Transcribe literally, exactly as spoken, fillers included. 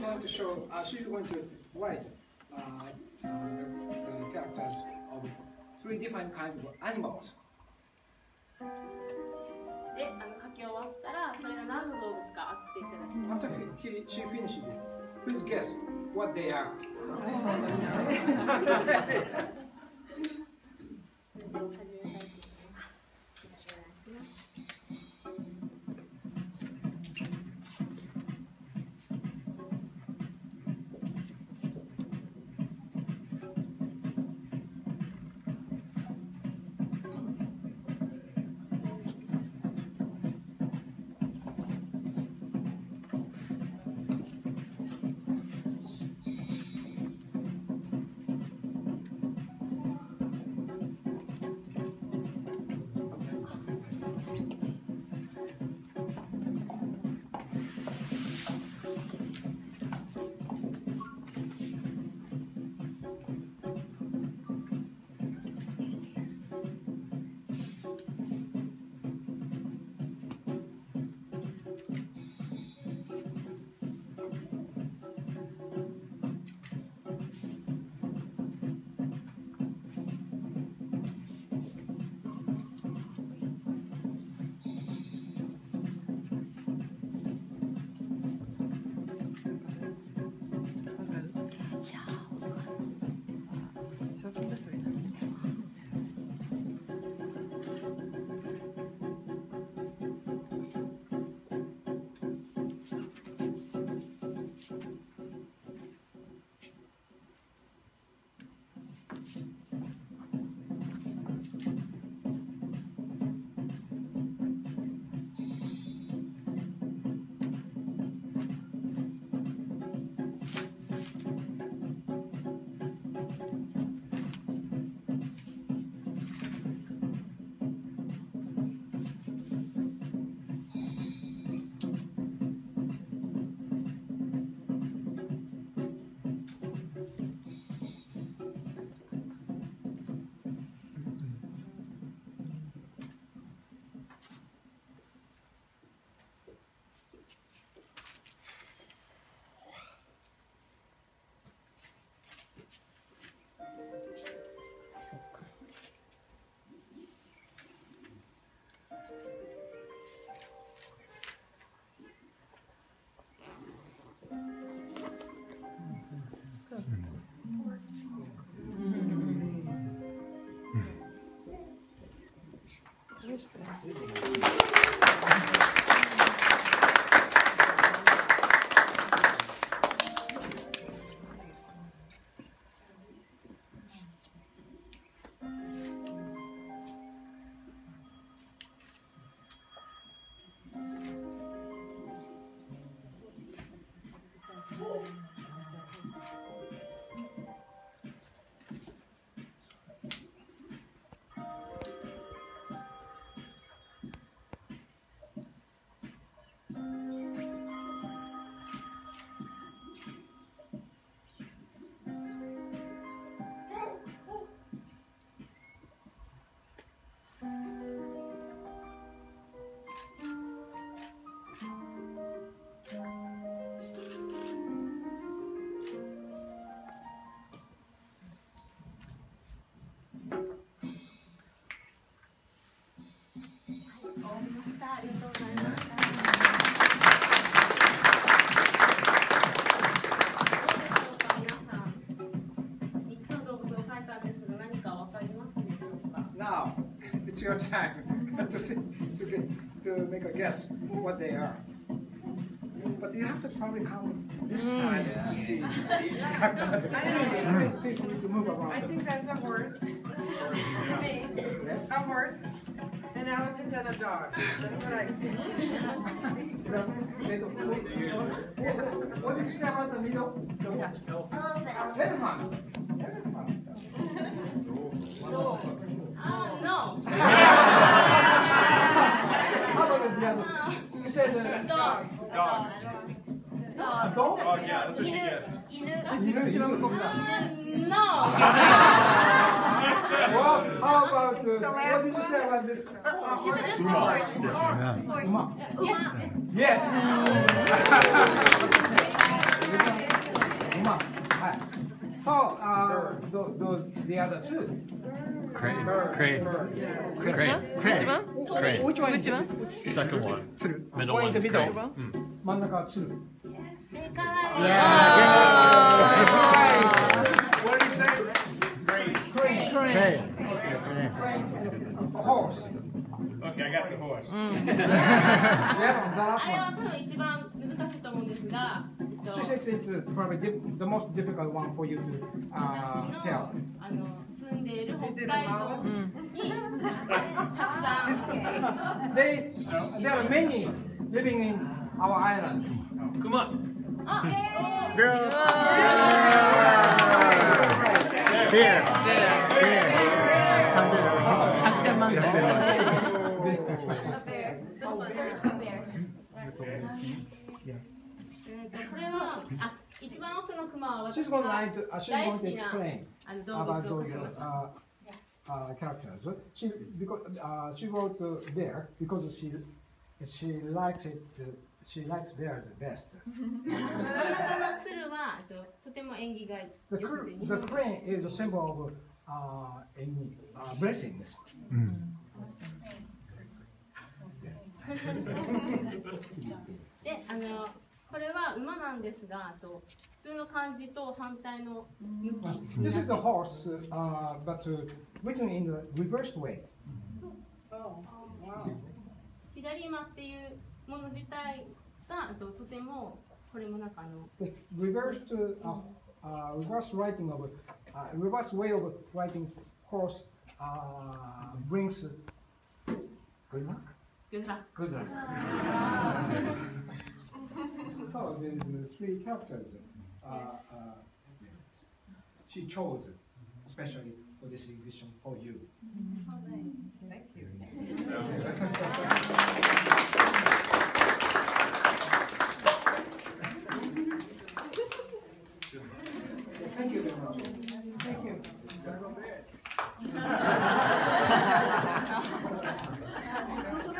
going to show, uh, she's going to write uh, uh, the, the characters of three different kinds of animals. After he, he, she finishes, please guess what they are. Now it's your time to see, to get, to make a guess what they are. But you have to probably come this side and mm. see. I don't know. I think that's a horse. A horse. An elephant and a dog. That's what I think. What did you say about the middle? The elephant. Elephant. Elephant. Uh, no. How about the other? Did you say the dog? Dog. Dog. Dog? Oh yeah, that's what she guessed. Inu. No. Well, how about uh, the last what did you say about this? She said this horse. Horse. Horse. Yes. saw uh, those, those, the other two. Crane. Crane. Crane. Crane. Which one? Which one? Second one. Middle one is crane. Mm. Yeah. Yeah. What did you say? Crane. Crane. Crane. Crane. Horse. Okay, I got the horse. six six is probably the most difficult one for you to uh, tell. Mm. they, there are many living in our island. Come on. Oh, girl. Girl. Yeah. Beer. Beer. She's going to, uh, she's going to explain about those uh, uh, characters. She, because, uh, she wrote uh, bear because she, she likes it. Uh, She likes bear the best. the, cr the crane is a symbol of uh, in, uh, blessings. Mm. This is a horse, uh, but uh, written in the reversed way. Oh, wow. The reverse, uh, uh, reverse writing of uh, reverse way of writing horse uh, brings good luck. Good luck. Good luck. So there's uh, three characters. Uh, uh, she chose especially for this exhibition for you. Oh, nice. Thank you. Thank you very much. Thank you.